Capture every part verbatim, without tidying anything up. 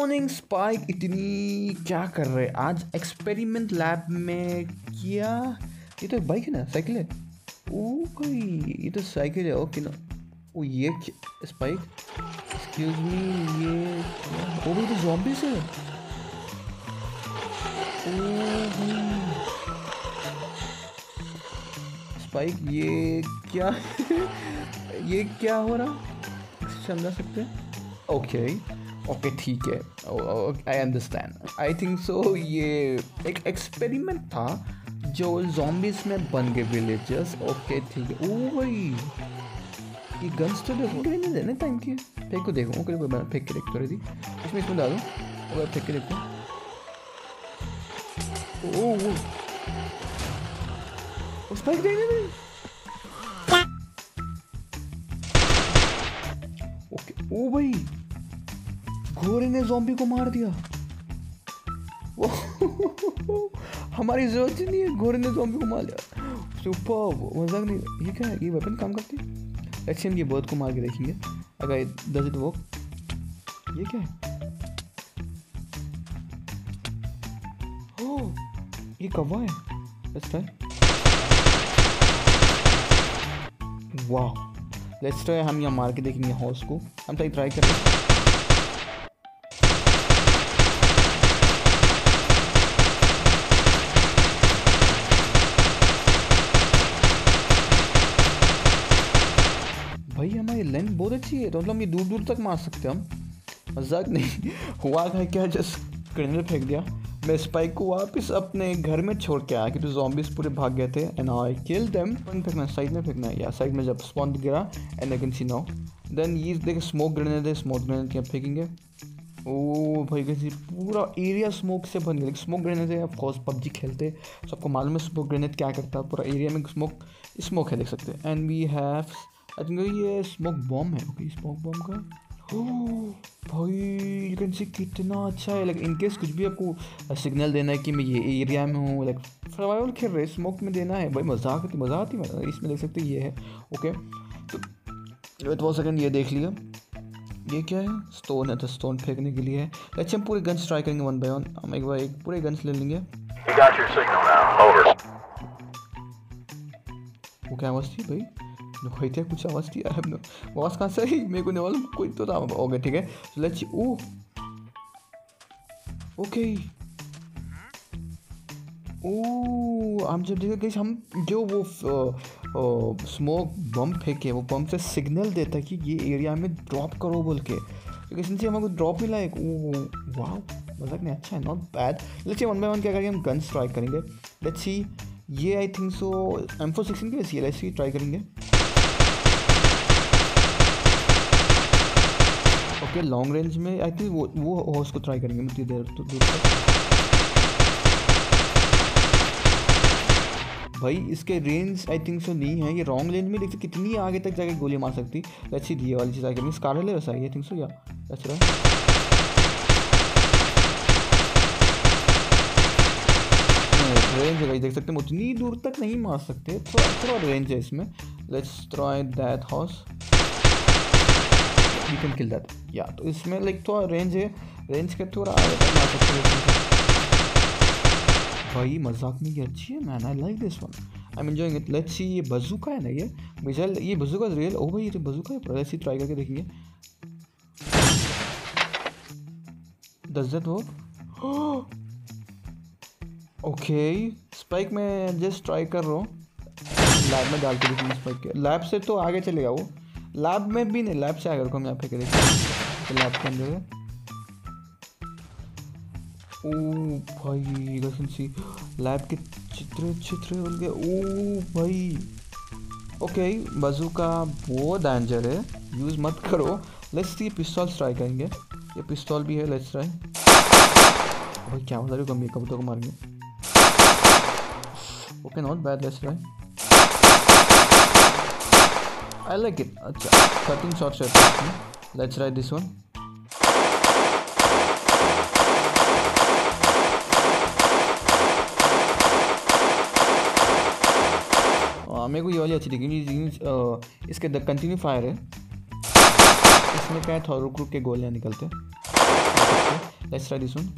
Morning spike, इतनी क्या कर रहे आज एक्सपेरिमेंट लैब में किया। ये तो बाइक है ना, साइकिल है। ओ कोई ये तो साइकिल है। ओके ना, ओ ये स्पाइक, एक्सक्यूज मी, ये वो भी तो ज़ॉम्बी से। स्पाइक ये क्या ये क्या हो रहा, समझा सकते हैं? ओके ओके ठीक है, आई अंडरस्टैंड, आई थिंक सो। ये एक एक्सपेरिमेंट था जो ज़ॉम्बीज़ में बन गए विलेजर्स। ओके ठीक है। ओ भाई ये गन्स तो देखो नहीं देने टाइम की, फेंक को देखो। ओके फेंक के देखो, थोड़ी दी इसमें इसमें डालो, अगर फेंक के देखो। ओ उस पर देने में ओके। ओ भाई घोड़े ने ज़ॉम्बी को मार दिया। हमारी जरूरत ही नहीं है, घोड़े ने ज़ॉम्बी को मार दिया। सुपर, मजाक नहीं। ये क्या है, ये वेपन काम करती है। एक्शन की बर्ड को मार के देखेंगे अगर डज इट वर्क। ये क्या है? ओह ये कौवा है। लेट्स ट्राई, वाह लेट्स ट्राई। हम यहाँ मार के देखेंगे हॉर्स को, हम तो ट्राई करेंगे। भाई हमारी लेंथ बहुत अच्छी है, तो मतलब ये दूर दूर तक मार सकते हैं हम, मजाक नहीं। हुआ था क्या, जस्ट ग्रेनेड फेंक दिया। मैं स्पाइक को वापस अपने घर में छोड़ के आया क्योंकि तो ज़ॉम्बीज़ पूरे भाग गए थे। And I kill them. फेंकना साइड में, फेंकना या साइड में जब स्पॉन गिरा। And I can see now then ये देख स्मोक ग्रेनेड है, स्मोक ग्रेनेड क्या फेंकेंगे। ओ भाई कैसे पूरा एरिया स्मोक से बन गया। स्मोक ग्रेनेड है, ऑफकोर्स पबजी खेलते सबको मालूम है स्मोक ग्रेनेड क्या करता है। पूरा एरिया में स्मोक स्मोक है, देख सकते हैं। And we have I think ये स्मोक बॉम्ब है। ओके स्मोक बॉम्ब का भाई यू कैन सी कितना अच्छा है। लाइक इनकेस कुछ भी आपको सिग्नल देना है कि मैं ये एरिया में हूँ, लाइक सर्वाइवल खेल रहे स्मोक में देना है। भाई मजाक आती मज़ा आती है इसमें, देख सकते ये है। ओके तो थोड़ा सेकंड ये देख लिया। ये क्या है, स्टोन है, तो स्टोन फेंकने के लिए है। अच्छा हम पूरे गन्स ट्राई करेंगे वन बाय वन। हम एक बार एक पूरे गन्स ले लेंगे। वो क्या आवाज़ थी भाई, कोई थे कुछ आवाज़ थी, आवाज़ कहाँ से आई मेरे को नहीं मालूम, कोई तो था। ओके ठीक है लेट्स ओ ओके। ओ हम जब देखो कि हम जो वो आ, आ, स्मोक बम फेंके वो बम से सिग्नल देता है कि ये एरिया में ड्रॉप करो बोल के, क्योंकि हमारे को ड्रॉप मिला है। ओ वाह मजाक नहीं, अच्छा है, not bad. Let's one by one क्या करेंगे, हम गन्स ट्राई करेंगे। लेट्स सी ये I think so M four sixteen के सी एल एस ट्राई करेंगे। ओके लॉन्ग रेंज में आई थिंक वो वो हॉर्स को ट्राई करेंगे। मुझे देर तो दूर तक भाई इसके रेंज आई थिंक सो नहीं है। ये रॉन्ग रेंज में देखते कितनी आगे तक जाके गोली मार सकती। अच्छी दी वाली चीज़ ट्राई करेंगे। स्कारलेट है वैसा आई थिंक सो, या अच्छा रेंज है देख सकते हैं, उतनी दूर तक नहीं मार सकते, थोड़ा थोड़ा रेंज है इसमें। Let's try that horse, you can kill that या। तो इसमें लाइक थोड़ा रेंज है, रेंज के थोड़ा आगे तक मार सकते हैं। भाई मजाक नहीं, ये अच्छी है man, I like this one, I am enjoying it. Let's see ये बजूका है ना, ये मिसाइल, ये बजूका रियल। ओ भाई ये तो बजूका है, लेट्स सी ट्राई करके देखेंगे। Does that work? Okay spike में जस्ट ट्राई कर रहा हूँ, लैब में डाल के देखेंगे। स्पाइक के लैब से तो आगे चलेगा वो, लैब में भी नहीं, लैब से आगे रखो। हम यहाँ पे देखें लैब के अंदर है। ओ भाई सी लैब के चित्र चित्र बोल गए। ओ भाई ओके बजूका वो डेंजर है, यूज़ मत करो। लेट्स सी पिस्टॉल ट्राई करेंगे, ये पिस्टॉल भी है। लेट्स ट्राई, भाई क्या बता रही हो, कबूतर को मारेंगे। Okay not bad, let's try, I like it. अच्छा thirteen shot shot, let's try this one. मेरे को ये वाली अच्छी दिखी, इसके कंटिन्यू फायर है, इसमें क्या है, थोड़ा रुक रुक के गोलियाँ निकलते हैं। Let's try this one.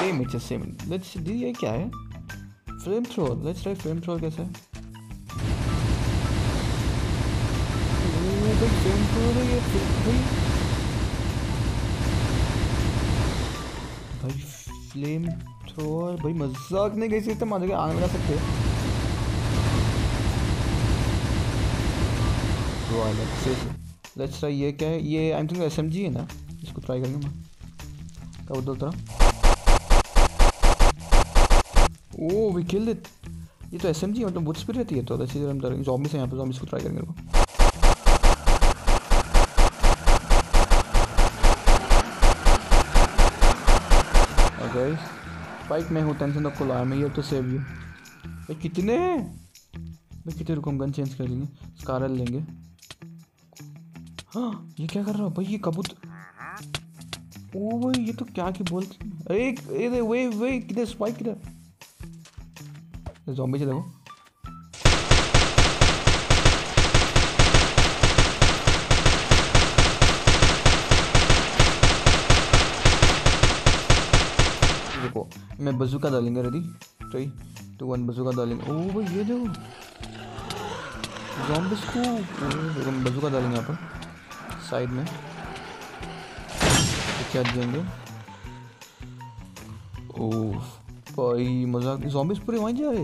Same, it's just same. Let's see ये क्या है? Flame thrower. Let's try flame thrower कैसा है? ये भाई flame thrower ये भाई भाई flame thrower भाई मजाक नहीं कैसे इतना मजा के आग लगा सकते हैं? लेट्स ट्राई ये क्या है ये I am think S M G है ना इसको ट्राई करेंगे मैं कब दो तरह ओ वी किल्ड इट ये तो एस एम जी मतलब बुट्स पर रहती है तो अच्छी तरह हम करेंगे जॉम्बी से यहाँ पर जॉम्बी इसको ट्राई करेंगे अगर स्पाइक में हूँ टेंशन आपको लाया मैं ये तो सेव यू भाई कितने भाई कितने रुको हम गन चेंज कर लेंगे स्कारल लेंगे हाँ ये क्या कर रहा है भाई ये कबूतर ओ भाई ये तो क्या की बोल अरे अरे वे वे किधर स्पाइक किधर ज़ॉम्बी चले वो देखो मैं बजूका डालेंगे ready three two one bazooka डालेंगे ओ भाई ये देखो ज़ॉम्बीज़ को हम बजूका डालेंगे यहाँ पर साइड में क्या देंगे ओह भाई मजाक ज़ॉम्बीज़ पूरे वहीं जा रहे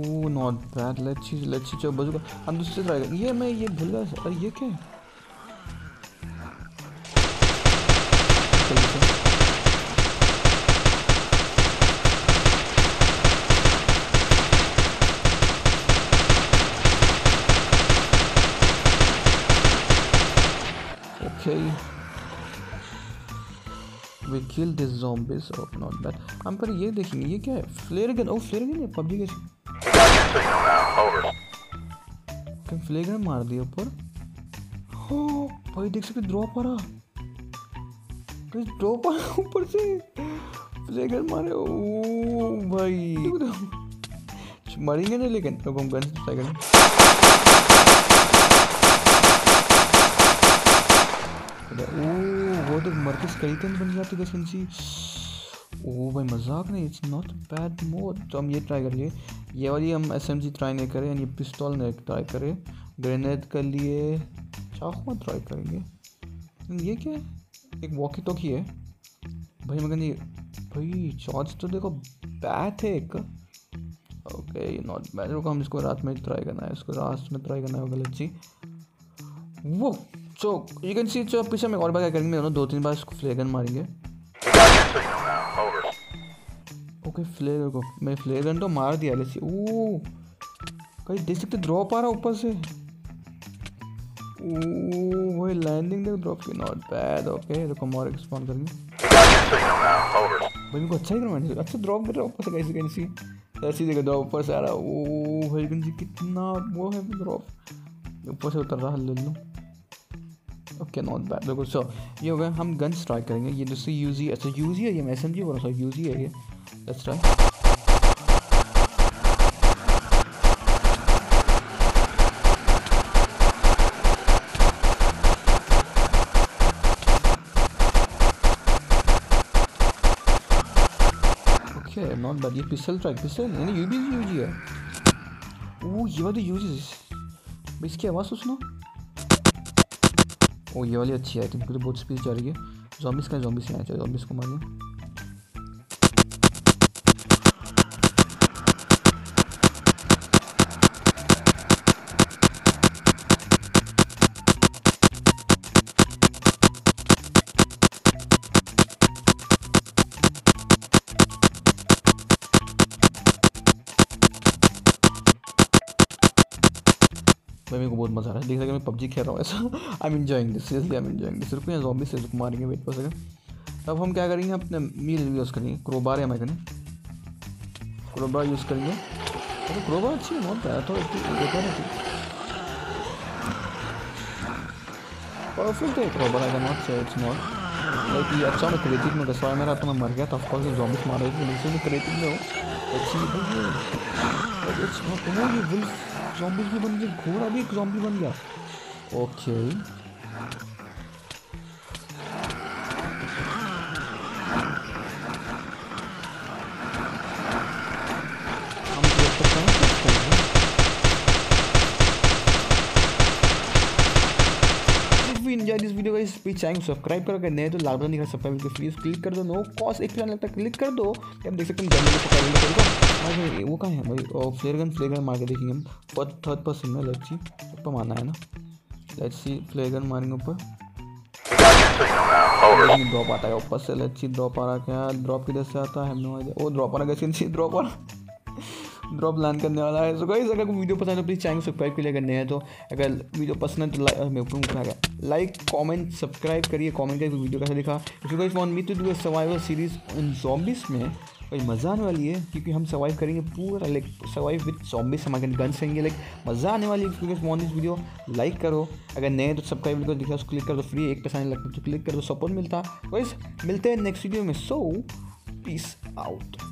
ओह not bad let's see let's see चलो बजूगा हम दूसरे ट्राई करेंगे ये मैं ये भूल गया अरे ये क्या है We kill these zombies or oh, not bad. हम पर ये देखेंगे ये क्या है फ्लेयर गन ओ फ्लेयर गन है पबजी कैसे फ्लेयर गन मार दिया ऊपर हो भाई देख सकते ड्रॉप आ रहा कहीं ड्रॉप आ रहा ऊपर से फ्लेयर गन मारे ओ भाई मरेंगे ना लेकिन अब हम गन ट्राई करेंगे वो तो मर के स्केलेटन बन जाते थे सिंसी ओ भाई मजाक नहीं इट्स नॉट बैड मोड तो हम ये ट्राई कर लिए ये वाली हम एसएमजी ट्राई नहीं करें ये पिस्तौल नहीं ट्राई करें ग्रेनेड कर लिए चाकू ट्राई करेंगे ये क्या है एक वॉकी टॉकी है भाई मगर ये भाई चार्ज तो देखो बैट है एक ओके नॉट बैड रुको हम इसको रात में ट्राई करना है इसको रात में ट्राई करना है गलत जी वो सो यू कैन सी जो पीछे में एक और बार क्या करेंगे दोनों दो तीन बार इसको फ्लेयर गन मारेंगे ओके फ्लेयर को मैं फ्लेयर गन तो मार दिया लेसी ओ कहीं देख सकते ड्रॉप आ रहा ऊपर से ओ वही लैंडिंग देखो ड्रॉप की नॉट बैड ओके रुको और एक्सपॉन्ड करेंगे भाई मेरे को अच्छा ही करना अच्छा ड्रॉप कर रहा ऊपर से कैसे कैन सी ऐसी जगह ड्रॉप ऊपर से आ रहा ओ भाई कैन सी कितना वो है ड्रॉप ऊपर से उतर रहा ले लो ओके नॉट बैड बिल्कुल सो ये हो गया हम गन्स ट्राई करेंगे ये दूसरी यूजी अच्छा यूजी है ये एस एम जी बोला सर यूजी है ये let's try okay not bad ये पिस्टल ट्राई पिस्टल यानी यूजी यूजी है वो ये वाली यूजी इसकी आवाज़ तो सुनो ओ ये वाली अच्छी है आई थिंक बहुत स्पीड जा रही है ज़ॉम्बीज़ का ज़ॉम्बीज़ से आना चाहिए ज़ॉम्बीज़ को मारिए मेरे को बहुत मजा आ रहा है देख सकते मैं पबजी खेल रहा हूँ ऐसा I am enjoying this seriously I am enjoying this रुको यहाँ ज़ॉम्बी से रुक मारेंगे वेट पर सेकंड अब हम क्या करेंगे अपने मील यूज़ करेंगे क्रोबार या मैं करें क्रोबार यूज़ करेंगे तो क्रोबार अच्छी है बहुत परफेक्ट है crowbar I can not say it's not like ये अच्छा मैं क्रेटिक में घसवाया मेरा तो मैं मर गया था ऑफकोर्स ये ज़ॉम्बीज़ मार रही थी क्रेटिक में हो अच्छी ज़ॉम्बीज़ भी बन गए घोड़ा भी एक ज़ॉम्बी बन गया ओके भी चैनल सब्सक्राइब करके नए तो लाल बटन दिखा सब्सक्राइब करके प्लीज़ क्लिक कर दो। नो कॉस्ट एक प्लान लगता है, क्लिक कर दो। आप देख सकते हैं वो कहाँ है भाई, फ्लेयर गन फ्लेयर गन मार के देखेंगे हम थर्ड पर्सन में। लेट्स सी ऊपर मारना है ना, लेट्स सी फ्लेयर गन मारेंगे ऊपर। ड्रॉप आता है ऊपर से, लेट्स सी ड्रॉप आ रहा है क्या, ड्रॉप किधर से आता है, वो ड्रॉप आ रहा है, ड्रॉप आ रहा ड्रॉप लान करने वाला है। सो गाइस अगर वीडियो पसंद है तो प्लीज़ चैनल सब्सक्राइब के लिए करने हैं, तो अगर वीडियो पसंद है तो मैं लाइक कमेंट सब्सक्राइब करिए। कमेंट करके वीडियो कैसा दिखा, क्योंकि guys want me to do a survival series in zombies में भाई मज़ा आने वाली है, क्योंकि हम सर्वाइव करेंगे पूरा लाइक सर्वाइव विद ज़ॉम्बीज़, हमारे गन्स रहेंगे, लाइक मज़ा आने वाली है। क्योंकि वांट दिस वीडियो लाइक करो, अगर नए तो सब्सक्राइब को दिखा उसको क्लिक कर दो, फ्री एक पैसा नहीं लगता तो क्लिक कर दो, सपोर्ट मिलता है। गाइस मिलते हैं नेक्स्ट वीडियो में, सो पीस आउट।